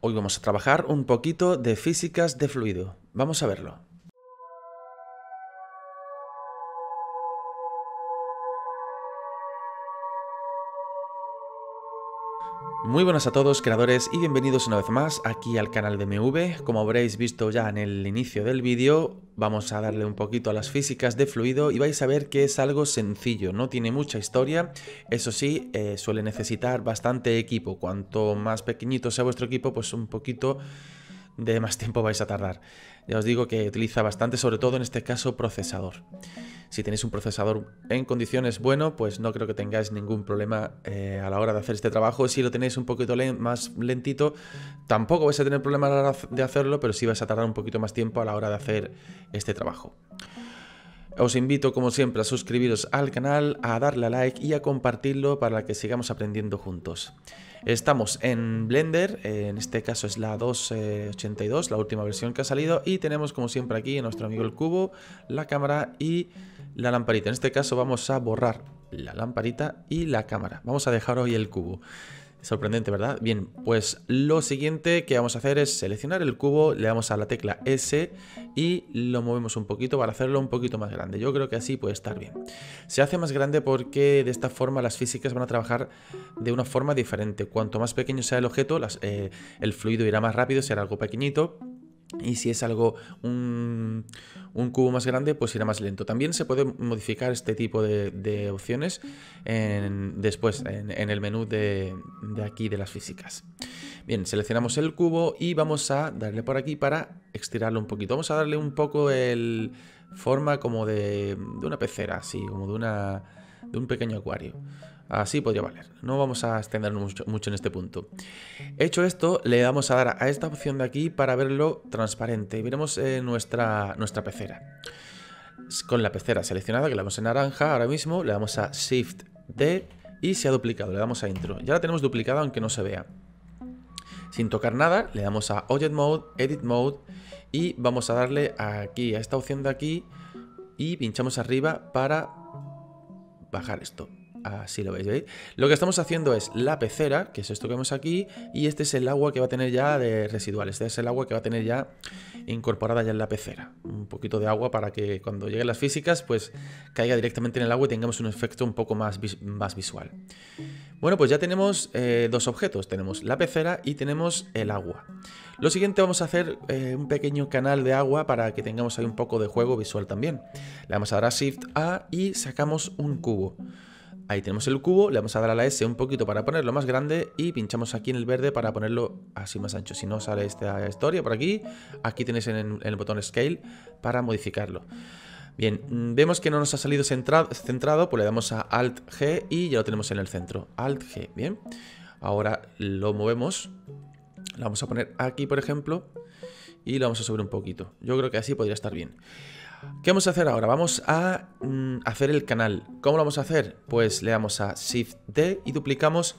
Hoy vamos a trabajar un poquito de físicas de fluido. Vamos a verlo. Muy buenas a todos creadores y bienvenidos una vez más aquí al canal de MV. Como habréis visto ya en el inicio del vídeo, vamos a darle un poquito a las físicas de fluido y vais a ver que es algo sencillo, no tiene mucha historia. Eso sí, suele necesitar bastante equipo. Cuanto más pequeñito sea vuestro equipo, pues un poquito de más tiempo vais a tardar. Ya os digo que utiliza bastante, sobre todo en este caso, procesador. Si tenéis un procesador en condiciones bueno, pues no creo que tengáis ningún problema a la hora de hacer este trabajo. Si lo tenéis un poquito más lentito, tampoco vais a tener problemas a la hora de hacerlo, pero sí vais a tardar un poquito más tiempo a la hora de hacer este trabajo. Os invito, como siempre, a suscribiros al canal, a darle a like y a compartirlo para que sigamos aprendiendo juntos. Estamos en Blender, en este caso es la 2.82, la última versión que ha salido, y tenemos, como siempre, aquí a nuestro amigo el cubo, la cámara y la lamparita. En este caso vamos a borrar la lamparita y la cámara. Vamos a dejar hoy el cubo. Sorprendente, ¿verdad? Bien, pues lo siguiente que vamos a hacer es seleccionar el cubo, le damos a la tecla S y lo movemos un poquito para hacerlo un poquito más grande. Yo creo que así puede estar bien. Se hace más grande porque de esta forma las físicas van a trabajar de una forma diferente. Cuanto más pequeño sea el objeto, el fluido irá más rápido, será algo pequeñito. Y si es algo, un cubo más grande, pues irá más lento. También se puede modificar este tipo de opciones después en el menú de aquí de las físicas. Bien, seleccionamos el cubo y vamos a darle por aquí para estirarlo un poquito. Vamos a darle un poco el forma como de una pecera, así, como de un pequeño acuario. Así podría valer. No vamos a extendernos mucho en este punto. Hecho esto, le damos a dar a esta opción de aquí para verlo transparente. Veremos nuestra pecera. Con la pecera seleccionada, que la vemos en naranja ahora mismo, le damos a Shift D y se ha duplicado. Le damos a Intro. Ya la tenemos duplicada aunque no se vea. Sin tocar nada, le damos a Object Mode, Edit Mode y vamos a darle aquí a esta opción de aquí y pinchamos arriba para bajar esto. Así lo veis, ¿veis? Lo que estamos haciendo es la pecera, que es esto que vemos aquí, y este es el agua que va a tener ya de residual. Este es el agua que va a tener ya incorporada ya en la pecera. Un poquito de agua para que cuando lleguen las físicas, pues caiga directamente en el agua y tengamos un efecto un poco más visual. Bueno, pues ya tenemos dos objetos. Tenemos la pecera y tenemos el agua. Lo siguiente, vamos a hacer un pequeño canal de agua para que tengamos ahí un poco de juego visual también. Le vamos a dar a Shift A y sacamos un cubo. Ahí tenemos el cubo, le vamos a dar a la S un poquito para ponerlo más grande y pinchamos aquí en el verde para ponerlo así más ancho. Si no sale esta historia por aquí, aquí tenéis en el botón Scale para modificarlo. Bien, vemos que no nos ha salido centrado, pues le damos a Alt G y ya lo tenemos en el centro. Alt G, bien. Ahora lo movemos, lo vamos a poner aquí por ejemplo y lo vamos a subir un poquito. Yo creo que así podría estar bien. ¿Qué vamos a hacer ahora? Vamos a hacer el canal. ¿Cómo lo vamos a hacer? Pues le damos a Shift D y duplicamos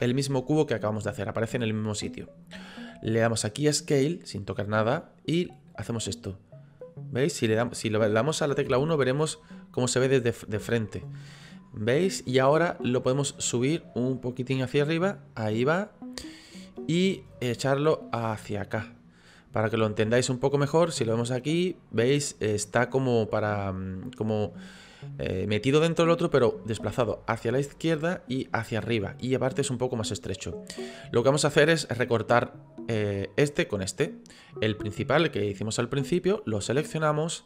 el mismo cubo que acabamos de hacer. Aparece en el mismo sitio. Le damos aquí a Scale, sin tocar nada, y hacemos esto. ¿Veis? Si le damos a la tecla 1 veremos cómo se ve desde de frente. ¿Veis? Y ahora lo podemos subir un poquitín hacia arriba. Ahí va. Y echarlo hacia acá. Para que lo entendáis un poco mejor, si lo vemos aquí, veis, está como metido dentro del otro, pero desplazado hacia la izquierda y hacia arriba. Y aparte es un poco más estrecho. Lo que vamos a hacer es recortar este con este. El principal, que hicimos al principio, lo seleccionamos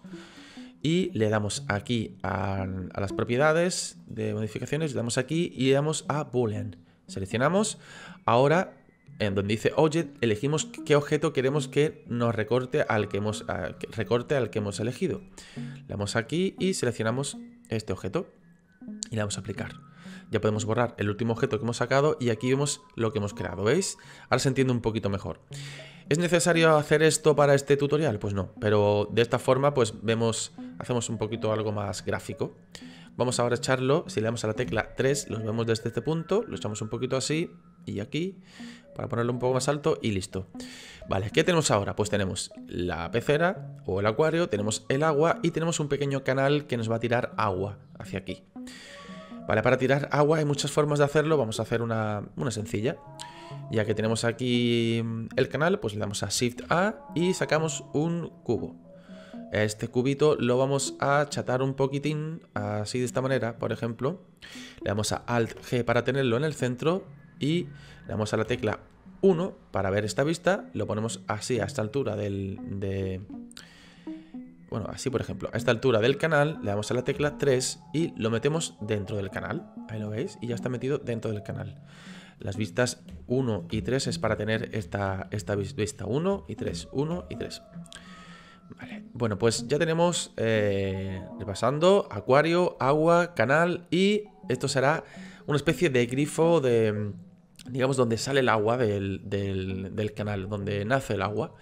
y le damos aquí a las propiedades de modificaciones, le damos aquí y le damos a Boolean. Seleccionamos. Ahora, en donde dice Object, elegimos qué objeto queremos que nos recorte al que hemos elegido. Le damos aquí y seleccionamos este objeto y le damos a aplicar. Ya podemos borrar el último objeto que hemos sacado y aquí vemos lo que hemos creado, ¿veis? Ahora se entiende un poquito mejor. ¿Es necesario hacer esto para este tutorial? Pues no, pero de esta forma pues vemos, hacemos un poquito algo más gráfico. Vamos ahora a echarlo, si le damos a la tecla 3, lo vemos desde este punto, lo echamos un poquito así y aquí, para ponerlo un poco más alto y listo. Vale, ¿qué tenemos ahora? Pues tenemos la pecera o el acuario, tenemos el agua y tenemos un pequeño canal que nos va a tirar agua hacia aquí. Vale, para tirar agua hay muchas formas de hacerlo, vamos a hacer una sencilla. Ya que tenemos aquí el canal, pues le damos a Shift A y sacamos un cubo. Este cubito lo vamos a achatar un poquitín, así de esta manera, por ejemplo. Le damos a Alt-G para tenerlo en el centro y le damos a la tecla 1 para ver esta vista. Lo ponemos así, a esta altura Bueno, así por ejemplo, a esta altura del canal le damos a la tecla 3 y lo metemos dentro del canal. Ahí lo veis, y ya está metido dentro del canal. Las vistas 1 y 3 es para tener esta vista 1 y 3. Vale, bueno, pues ya tenemos repasando, acuario, agua, canal, y esto será una especie de grifo de, digamos, donde sale el agua del canal, donde nace el agua.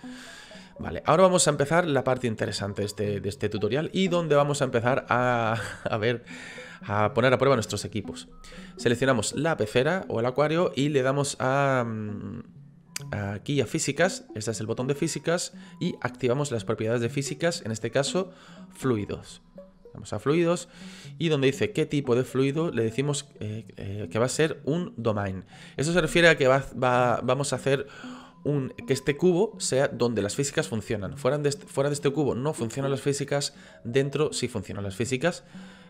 Vale, ahora vamos a empezar la parte interesante de este tutorial, y donde vamos a empezar a poner a prueba nuestros equipos. Seleccionamos la pecera o el acuario y le damos aquí a físicas. Este es el botón de físicas y activamos las propiedades de físicas, en este caso fluidos. Vamos a fluidos y donde dice qué tipo de fluido le decimos que va a ser un domain. Eso se refiere a que vamos a hacer que este cubo sea donde las físicas funcionan. Fuera de este cubo no funcionan las físicas, dentro sí funcionan las físicas.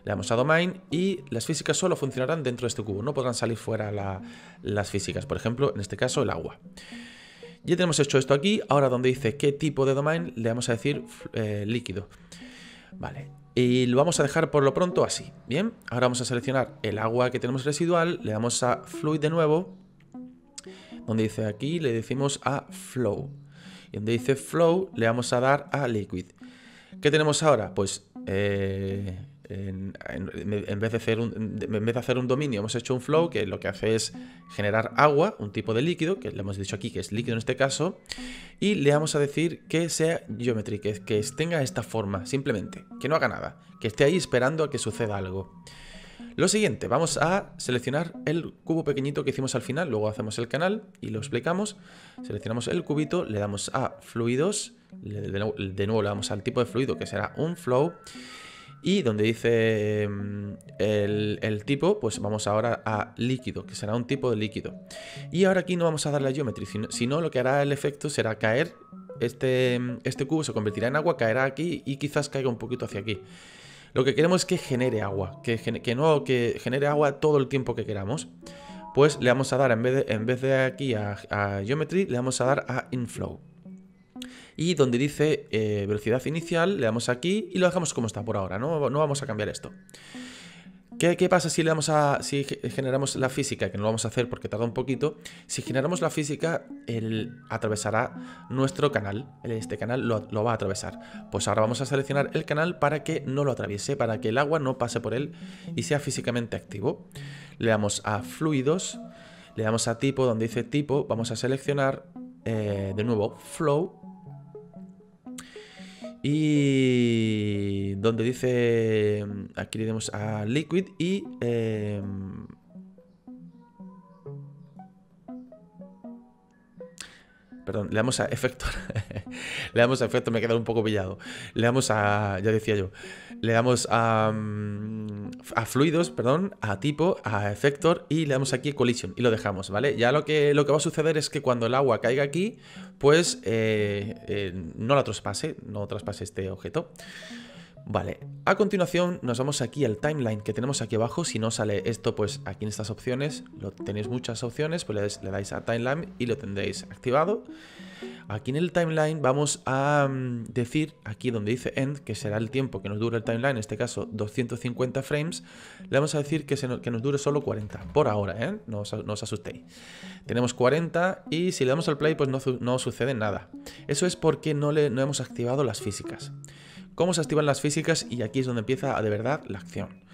Le damos a Domain y las físicas solo funcionarán dentro de este cubo, no podrán salir fuera las físicas, por ejemplo, en este caso el agua. Ya tenemos hecho esto aquí, ahora donde dice qué tipo de Domain le vamos a decir líquido. Vale, y lo vamos a dejar por lo pronto así, bien. Ahora vamos a seleccionar el agua que tenemos residual, le damos a Fluid de nuevo. Donde dice aquí le decimos a Flow. Y donde dice Flow le vamos a dar a Liquid. ¿Qué tenemos ahora? Pues en vez de hacer un dominio hemos hecho un Flow, que lo que hace es generar agua, un tipo de líquido, que le hemos dicho aquí que es líquido en este caso. Y le vamos a decir que sea Geometry, que tenga esta forma, simplemente. Que no haga nada, que esté ahí esperando a que suceda algo. Lo siguiente, vamos a seleccionar el cubo pequeñito que hicimos al final, luego hacemos el canal y lo explicamos. Seleccionamos el cubito, le damos a fluidos, de nuevo le damos al tipo de fluido que será un flow, y donde dice el tipo, pues vamos ahora a líquido, que será un tipo de líquido. Y ahora aquí no vamos a darle a geometry, sino lo que hará el efecto será caer, este cubo se convertirá en agua, caerá aquí y quizás caiga un poquito hacia aquí. Lo que queremos es que genere agua, que genere agua todo el tiempo que queramos. Pues le vamos a dar, en vez de aquí a Geometry, le vamos a dar a Inflow. Y donde dice velocidad inicial, le damos aquí y lo dejamos como está por ahora, no vamos a cambiar esto. ¿Qué pasa si generamos la física? Que no lo vamos a hacer porque tarda un poquito. Si generamos la física, él atravesará nuestro canal. Este canal lo va a atravesar. Pues ahora vamos a seleccionar el canal para que no lo atraviese, para que el agua no pase por él y sea físicamente activo. Le damos a fluidos, le damos a tipo, donde dice tipo, vamos a seleccionar de nuevo flow. Y donde dice, aquí le damos a Liquid y perdón, le damos a efecto. Le damos a efecto, me he quedado un poco pillado. Le damos a, ya decía yo, le damos a fluidos, perdón, a tipo, a efector, y le damos aquí collision y lo dejamos, ¿vale? Ya lo que va a suceder es que cuando el agua caiga aquí, pues no la traspase, no traspase este objeto. Vale, a continuación nos vamos aquí al timeline que tenemos aquí abajo. Si no sale esto, pues aquí en estas opciones, tenéis muchas opciones, pues le dais a timeline y lo tendréis activado. Aquí en el timeline vamos a decir, aquí donde dice end, que será el tiempo que nos dura el timeline, en este caso 250 frames, le vamos a decir que nos dure solo 40, por ahora, ¿eh? No os asustéis. Tenemos 40 y si le damos al play, pues no sucede nada. Eso es porque no hemos activado las físicas. Cómo se activan las físicas, y aquí es donde empieza de verdad la acción.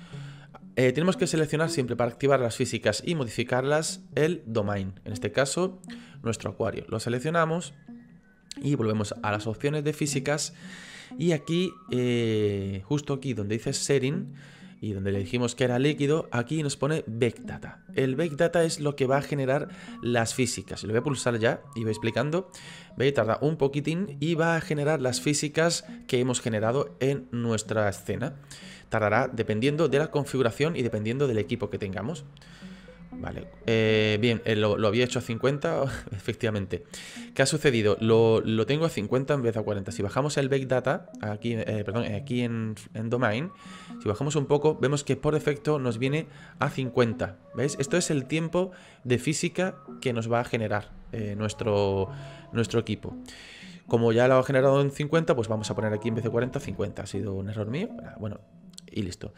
Tenemos que seleccionar siempre para activar las físicas y modificarlas el domain, en este caso nuestro acuario. Lo seleccionamos y volvemos a las opciones de físicas, y aquí, justo aquí donde dice setting y donde le dijimos que era líquido, aquí nos pone Bake Data. El Bake Data es lo que va a generar las físicas. Lo voy a pulsar ya y voy explicando. Veis, tarda un poquitín y va a generar las físicas que hemos generado en nuestra escena. Tardará dependiendo de la configuración y dependiendo del equipo que tengamos. Vale, bien, lo había hecho a 50, efectivamente. ¿Qué ha sucedido? Lo tengo a 50 en vez de a 40. Si bajamos el Bake Data, aquí, aquí en Domain, si bajamos un poco, vemos que por defecto nos viene a 50. ¿Veis? Esto es el tiempo de física que nos va a generar nuestro equipo. Como ya lo ha generado en 50, pues vamos a poner aquí en vez de 40, 50. Ha sido un error mío. Bueno, y listo.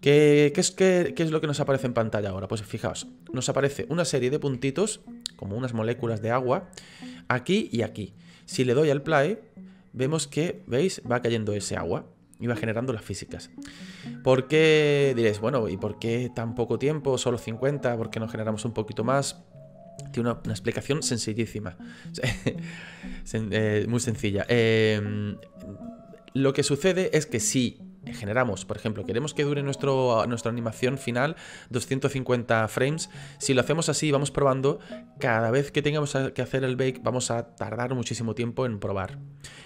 ¿Qué es lo que nos aparece en pantalla ahora? Pues fijaos, nos aparece una serie de puntitos, como unas moléculas de agua, aquí y aquí. Si le doy al play, vemos que, ¿veis? Va cayendo ese agua y va generando las físicas. ¿Por qué? Diréis, bueno, ¿y por qué tan poco tiempo? Solo 50, ¿por qué no generamos un poquito más? Tiene una explicación sencillísima, muy sencilla. Lo que sucede es que si generamos, por ejemplo, queremos que dure nuestra animación final 250 frames, si lo hacemos así, vamos probando, cada vez que tengamos que hacer el bake vamos a tardar muchísimo tiempo en probar.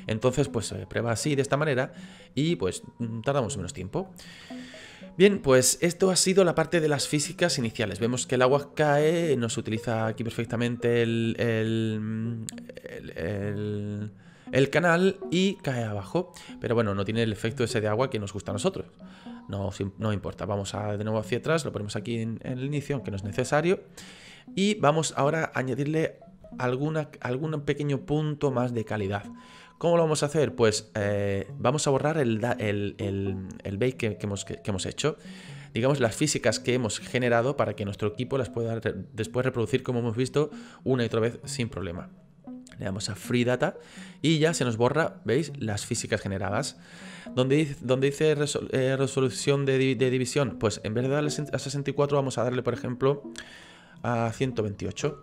Entonces, pues prueba así, de esta manera, y pues tardamos menos tiempo. Bien, pues esto ha sido la parte de las físicas iniciales. Vemos que el agua cae, nos utiliza aquí perfectamente el canal y cae abajo. Pero bueno, no tiene el efecto ese de agua que nos gusta a nosotros. No importa, vamos de nuevo hacia atrás, lo ponemos aquí en el inicio, aunque no es necesario. Y vamos ahora a añadirle algún pequeño punto más de calidad. ¿Cómo lo vamos a hacer? Pues vamos a borrar el bake que hemos hecho. Digamos, las físicas que hemos generado para que nuestro equipo las pueda después reproducir, como hemos visto, una y otra vez sin problema. Le damos a Free Data y ya se nos borra, ¿veis? Las físicas generadas. ¿Dónde dice resolución de división? Pues en vez de darle a 64 vamos a darle, por ejemplo, a 128.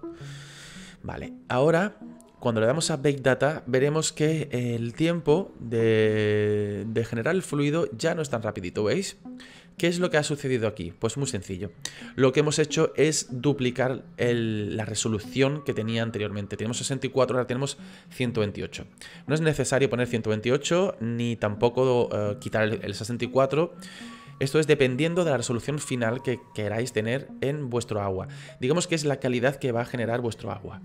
Vale, ahora, cuando le damos a Bake Data, veremos que el tiempo de generar el fluido ya no es tan rapidito, ¿veis? ¿Qué es lo que ha sucedido aquí? Pues muy sencillo. Lo que hemos hecho es duplicar la resolución que tenía anteriormente. Tenemos 64, ahora tenemos 128. No es necesario poner 128 ni tampoco quitar el 64. Esto es dependiendo de la resolución final que queráis tener en vuestro agua. Digamos que es la calidad que va a generar vuestro agua.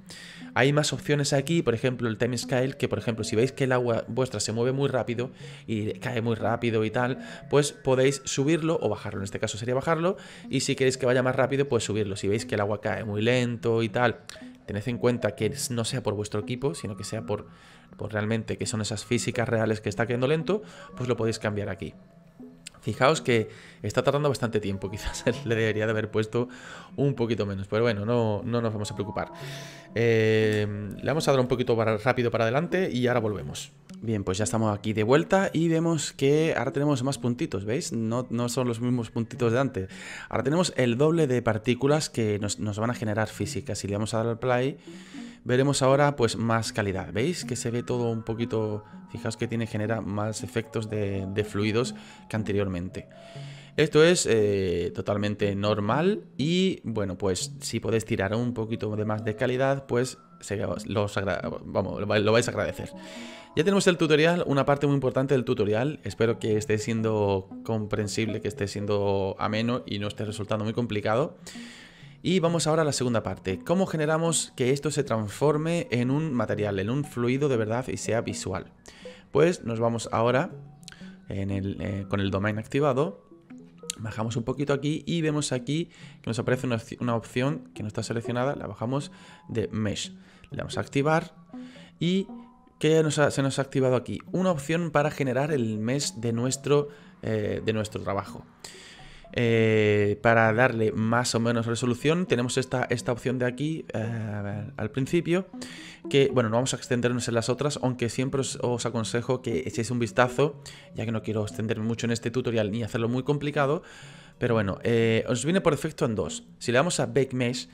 Hay más opciones aquí, por ejemplo el time scale, que por ejemplo si veis que el agua vuestra se mueve muy rápido y cae muy rápido y tal, pues podéis subirlo o bajarlo. En este caso sería bajarlo, y si queréis que vaya más rápido, pues subirlo. Si veis que el agua cae muy lento y tal, tened en cuenta que no sea por vuestro equipo, sino que sea por realmente que son esas físicas reales que está cayendo lento, pues lo podéis cambiar aquí. Fijaos que está tardando bastante tiempo, quizás le debería de haber puesto un poquito menos, pero bueno, no nos vamos a preocupar. Le vamos a dar un poquito rápido para adelante y ahora volvemos. Bien, pues ya estamos aquí de vuelta y vemos que ahora tenemos más puntitos, ¿veis? No son los mismos puntitos de antes. Ahora tenemos el doble de partículas que nos van a generar físicas. Si le vamos a dar al play, veremos ahora pues más calidad, ¿veis? Que se ve todo un poquito. Fijaos que genera más efectos de fluidos que anteriormente. Esto es totalmente normal y bueno, pues si podéis tirar un poquito de más de calidad, pues lo vais a agradecer. Ya tenemos el tutorial, una parte muy importante del tutorial. Espero que esté siendo comprensible, que esté siendo ameno y no esté resultando muy complicado. Y vamos ahora a la segunda parte. ¿Cómo generamos que esto se transforme en un material, en un fluido de verdad y sea visual? Pues nos vamos ahora con el domain activado. Bajamos un poquito aquí y vemos aquí que nos aparece una opción que no está seleccionada. La bajamos de Mesh. Le damos a activar y ¿qué se nos ha activado aquí? Una opción para generar el mesh de nuestro trabajo. Para darle más o menos resolución tenemos esta opción de aquí al principio, que bueno, no vamos a extendernos en las otras, aunque siempre os aconsejo que echéis un vistazo, ya que no quiero extenderme mucho en este tutorial ni hacerlo muy complicado. Pero bueno, os viene por defecto en dos. Si le damos a Bake Mesh,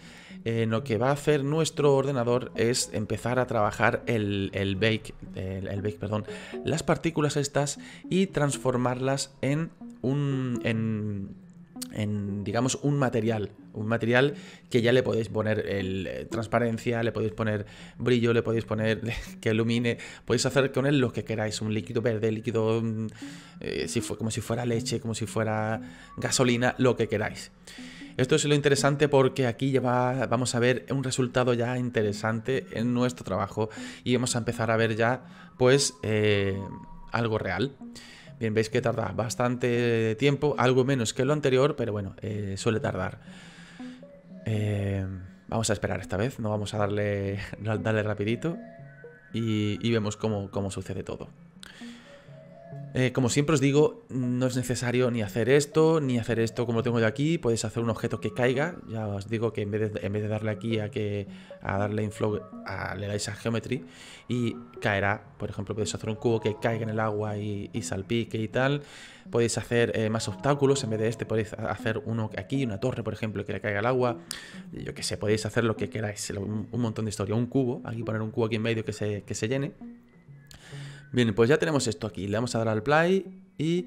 lo que va a hacer nuestro ordenador es empezar a trabajar las partículas estas y transformarlas en digamos un material que ya le podéis poner transparencia, le podéis poner brillo, le podéis poner que ilumine, podéis hacer con él lo que queráis, un líquido verde, líquido como si fuera leche, como si fuera gasolina, lo que queráis. Esto es lo interesante porque aquí ya vamos a ver un resultado ya interesante en nuestro trabajo y vamos a empezar a ver ya pues algo real. Bien, veis que tarda bastante tiempo, algo menos que lo anterior, pero bueno, suele tardar. Vamos a esperar esta vez, no vamos a darle rapidito y vemos cómo sucede todo. Como siempre os digo, no es necesario ni hacer esto como tengo yo aquí. Podéis hacer un objeto que caiga. Ya os digo que en vez de darle aquí a darle inflow, le dais a geometry y caerá. Por ejemplo, podéis hacer un cubo que caiga en el agua y salpique y tal. Podéis hacer más obstáculos. En vez de este podéis hacer uno aquí, una torre por ejemplo, que le caiga al agua. Yo que sé, podéis hacer lo que queráis, un montón de historia. Un cubo, aquí poner un cubo aquí en medio que se llene. Bien, pues ya tenemos esto aquí, le vamos a dar al play y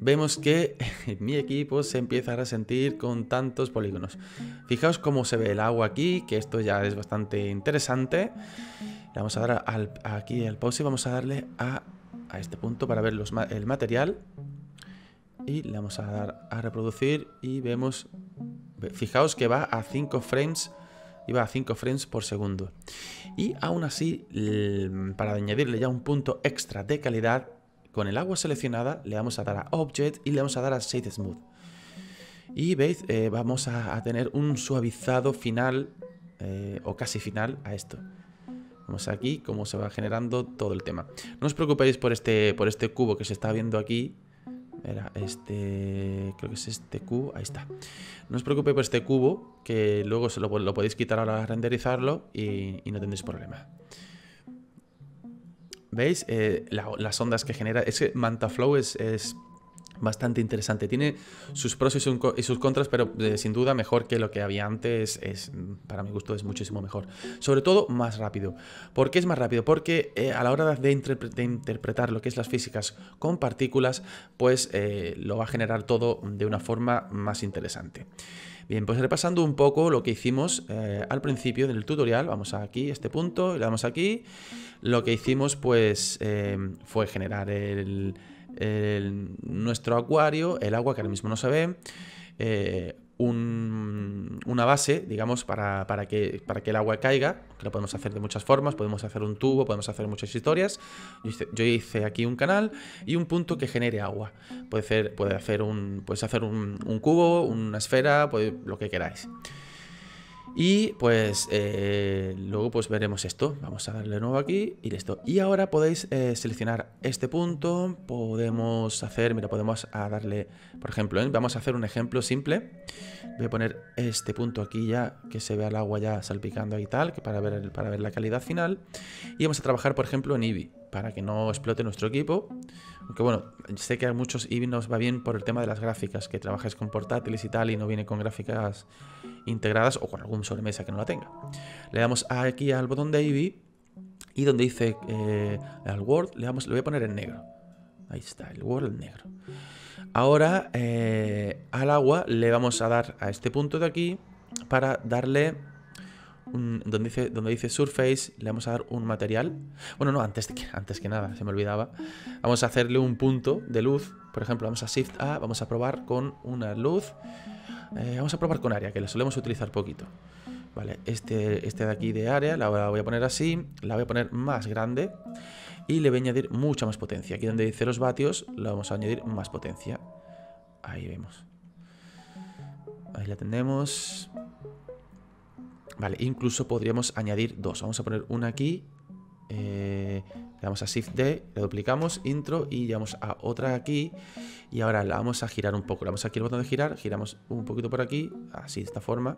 vemos que mi equipo se empieza a resentir con tantos polígonos. Fijaos cómo se ve el agua aquí, que esto ya es bastante interesante. Le vamos a dar aquí al pause y vamos a darle a este punto para ver el material. Y le vamos a dar a reproducir y vemos, fijaos que va a 5 frames. Iba a 5 frames por segundo. Y aún así, para añadirle ya un punto extra de calidad, con el agua seleccionada le vamos a dar a Object y le vamos a dar a Shade Smooth. Y veis, vamos a tener un suavizado final o casi final a esto. Vamos aquí cómo se va generando todo el tema. No os preocupéis por este cubo que se está viendo aquí. Era este, creo que es este cubo, ahí está. No os preocupéis por este cubo, que luego lo podéis quitar ahora a renderizarlo y no tendréis problema. ¿Veis? Las ondas que genera. Es que MantaFlow es bastante interesante. Tiene sus pros y sus contras, pero sin duda mejor que lo que había antes. Para mi gusto es muchísimo mejor. Sobre todo más rápido. ¿Por qué es más rápido? Porque a la hora de interpretar lo que es las físicas con partículas, pues lo va a generar todo de una forma más interesante. Bien, pues repasando un poco lo que hicimos al principio del tutorial, vamos aquí a este punto y le damos aquí. Lo que hicimos pues fue generar nuestro acuario, el agua que ahora mismo no se ve, una base, digamos, para que el agua caiga, que lo podemos hacer de muchas formas, podemos hacer un tubo, podemos hacer muchas historias. Yo hice aquí un canal y un punto que genere agua. Puedes hacer un cubo, una esfera, lo que queráis. Y pues luego pues veremos esto. Vamos a darle nuevo aquí y listo. Y ahora podéis seleccionar este punto. Podemos hacer, mira, podemos darle, por ejemplo, vamos a hacer un ejemplo simple. Voy a poner este punto aquí ya, que se vea el agua ya salpicando y tal, que para ver la calidad final. Y vamos a trabajar, por ejemplo, en Eevee, para que no explote nuestro equipo. Aunque bueno, sé que a muchos Eevee nos va bien por el tema de las gráficas, que trabajes con portátiles y tal, y no viene con gráficas integradas o con algún sobremesa que no la tenga. Le damos aquí al botón de Eevee y donde dice al Word, le voy a poner en negro. Ahí está, el Word en negro. Ahora al agua le vamos a dar a este punto de aquí para darle... Donde dice Surface le vamos a dar un material. Bueno, no, antes que nada, se me olvidaba. Vamos a hacerle un punto de luz. Por ejemplo, vamos a Shift A, vamos a probar con una luz. Vamos a probar con área, que la solemos utilizar poquito. Vale, este de aquí de área la voy a poner así, la voy a poner más grande y le voy a añadir mucha más potencia. Aquí donde dice los vatios le vamos a añadir más potencia. Ahí vemos. Ahí la tenemos. Vale, incluso podríamos añadir dos. Vamos a poner una aquí. Le damos a Shift D, le duplicamos, intro, y llevamos a otra aquí. Y ahora la vamos a girar un poco. Le damos aquí el botón de girar, giramos un poquito por aquí, así, de esta forma.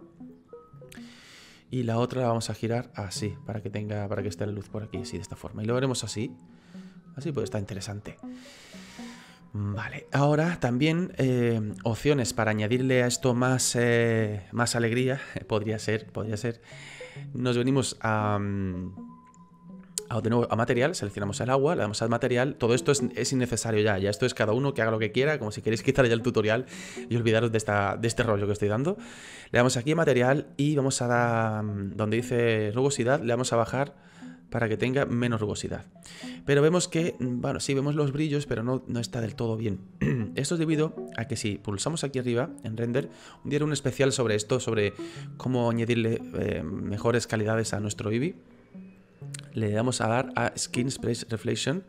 Y la otra la vamos a girar así, para que esté la luz por aquí, así, de esta forma. Y lo haremos así. Así pues está interesante. Vale, ahora también opciones para añadirle a esto más alegría, podría ser. Nos venimos de nuevo a material, seleccionamos el agua, le damos al material. Todo esto es innecesario ya esto es cada uno que haga lo que quiera, como si queréis quitar ya el tutorial y olvidaros de este rollo que estoy dando. Le damos aquí a material y vamos a dar, donde dice rugosidad, le vamos a bajar para que tenga menos rugosidad. Pero vemos que, bueno, sí, vemos los brillos, pero no está del todo bien. Esto es debido a que si pulsamos aquí arriba en render, un día haré un especial sobre esto, sobre cómo añadirle mejores calidades a nuestro Eevee. Le damos a dar a Skin Space Reflection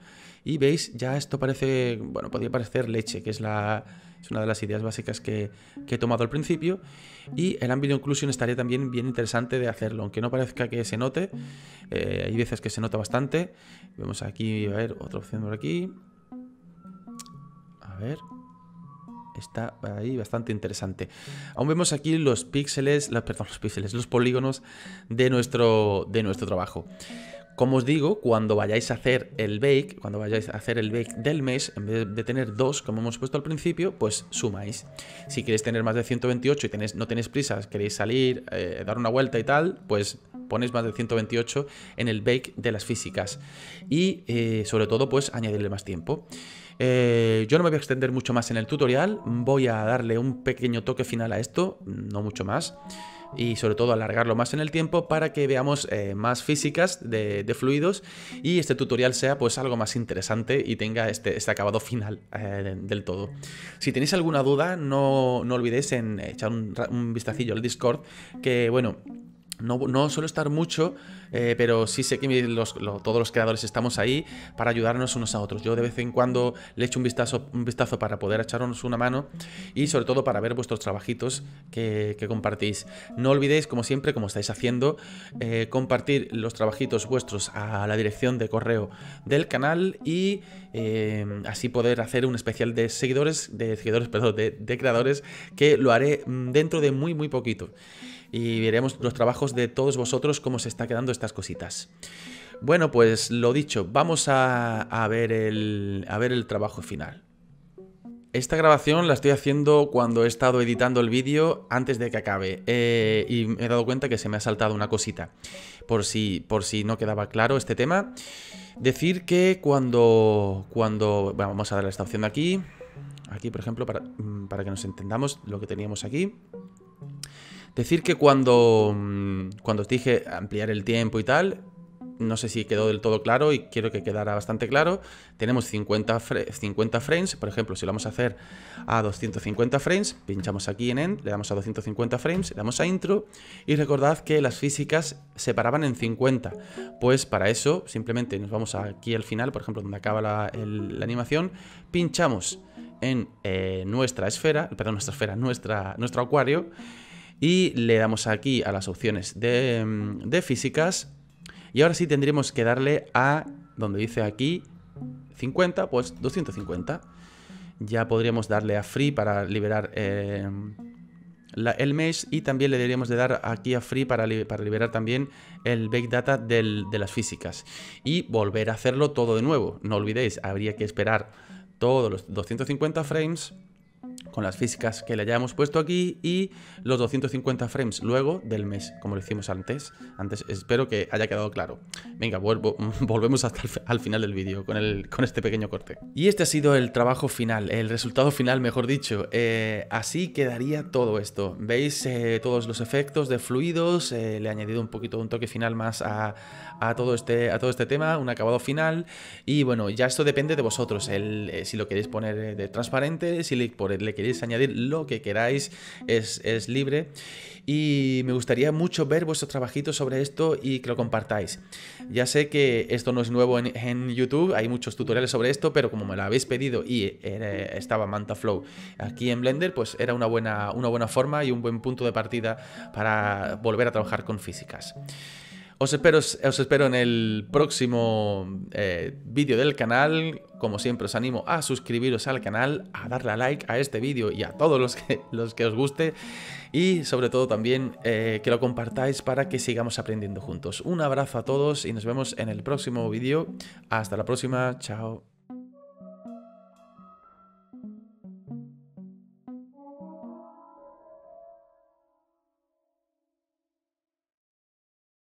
y veis, ya esto parece, bueno, podría parecer leche, que es una de las ideas básicas que he tomado al principio. Y el Ambient Occlusion estaría también bien interesante de hacerlo, aunque no parezca que se note. Hay veces que se nota bastante. Vemos aquí, a ver, otra opción por aquí. A ver, está ahí bastante interesante. Aún vemos aquí los píxeles, los polígonos de nuestro trabajo. Como os digo, cuando vayáis a hacer el bake, del mesh, en vez de tener 2, como hemos puesto al principio, pues sumáis. Si queréis tener más de 128 y no tenéis prisas, queréis salir, dar una vuelta y tal, pues ponéis más de 128 en el bake de las físicas. Y sobre todo, pues añadirle más tiempo. Yo no me voy a extender mucho más en el tutorial, voy a darle un pequeño toque final a esto, no mucho más. Y sobre todo alargarlo más en el tiempo para que veamos más físicas de fluidos y este tutorial sea pues algo más interesante y tenga este acabado final del todo. Si tenéis alguna duda, no olvidéis en echar un vistacillo al Discord, que bueno, no suelo estar mucho, pero sí sé que todos los creadores estamos ahí para ayudarnos unos a otros. Yo de vez en cuando le echo un vistazo para poder echarnos una mano y sobre todo para ver vuestros trabajitos que compartís. No olvidéis, como siempre, como estáis haciendo, compartir los trabajitos vuestros a la dirección de correo del canal y así poder hacer un especial de creadores, que lo haré dentro de muy poquito. Y veremos los trabajos de todos vosotros, cómo se está quedando estas cositas. Bueno, pues lo dicho, vamos a ver el trabajo final. Esta grabación la estoy haciendo cuando he estado editando el vídeo antes de que acabe, y me he dado cuenta que se me ha saltado una cosita, por si no quedaba claro este tema. Decir que bueno, vamos a darle esta opción de aquí por ejemplo, para que nos entendamos lo que teníamos aquí. Decir que cuando os dije ampliar el tiempo y tal, no sé si quedó del todo claro y quiero que quedara bastante claro. Tenemos 50 frames, por ejemplo, si lo vamos a hacer a 250 frames, pinchamos aquí en End, le damos a 250 frames, le damos a Intro y recordad que las físicas se paraban en 50. Pues para eso simplemente nos vamos aquí al final, por ejemplo, donde acaba la animación, pinchamos en nuestro acuario. Y le damos aquí a las opciones de físicas. Y ahora sí tendríamos que darle a donde dice aquí 50, pues 250. Ya podríamos darle a Free para liberar el mesh. Y también le deberíamos de dar aquí a Free para liberar también el Bake Data de las físicas. Y volver a hacerlo todo de nuevo. No olvidéis, habría que esperar todos los 250 frames con las físicas que le hayamos puesto aquí y los 250 frames luego del mes, como lo hicimos antes. Espero que haya quedado claro. Venga, volvemos hasta al final del vídeo con este pequeño corte. Y este ha sido el trabajo final, el resultado final, mejor dicho. Así quedaría todo esto. Veis todos los efectos de fluidos. Le he añadido un toque final más a todo este tema, un acabado final. Y bueno, ya esto depende de vosotros, si lo queréis poner de transparente, si le queréis añadir lo que queráis, es libre. Y me gustaría mucho ver vuestros trabajitos sobre esto y que lo compartáis. Ya sé que esto no es nuevo en YouTube, hay muchos tutoriales sobre esto, pero como me lo habéis pedido y estaba MantaFlow aquí en Blender, pues era una buena forma y un buen punto de partida para volver a trabajar con físicas. Os espero en el próximo vídeo del canal. Como siempre, os animo a suscribiros al canal, a darle a like a este vídeo y a todos los que os guste. Y sobre todo también que lo compartáis para que sigamos aprendiendo juntos. Un abrazo a todos y nos vemos en el próximo vídeo. Hasta la próxima. Chao.